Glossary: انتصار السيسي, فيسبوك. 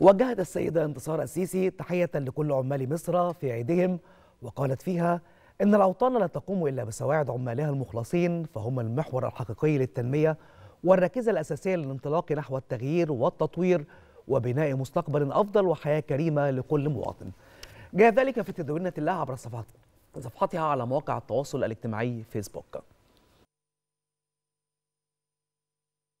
وجهت السيدة انتصار السيسي تحية لكل عمال مصر في عيدهم، وقالت فيها إن الأوطان لا تقوم إلا بسواعد عمالها المخلصين، فهم المحور الحقيقي للتنمية والركيزة الأساسية للانطلاق نحو التغيير والتطوير وبناء مستقبل أفضل وحياة كريمة لكل مواطن. جاء ذلك في تدوينة الله عبر صفحتها على مواقع التواصل الاجتماعي فيسبوك.